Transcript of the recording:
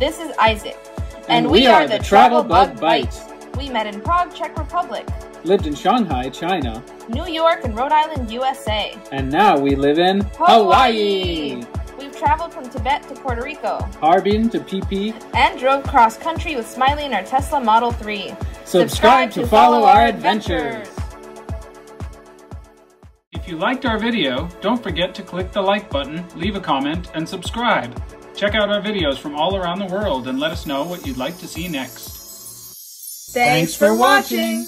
This is Isaac. And we are the Travel Bug Bites. We met in Prague, Czech Republic. Lived in Shanghai, China. New York and Rhode Island, USA. And now we live in Hawaii. We've traveled from Tibet to Puerto Rico. Harbin to PP. And drove cross-country with Smiley in our Tesla Model 3. Subscribe to follow our adventures. If you liked our video, don't forget to click the like button, leave a comment, and subscribe. Check out our videos from all around the world and let us know what you'd like to see next. Thanks for watching!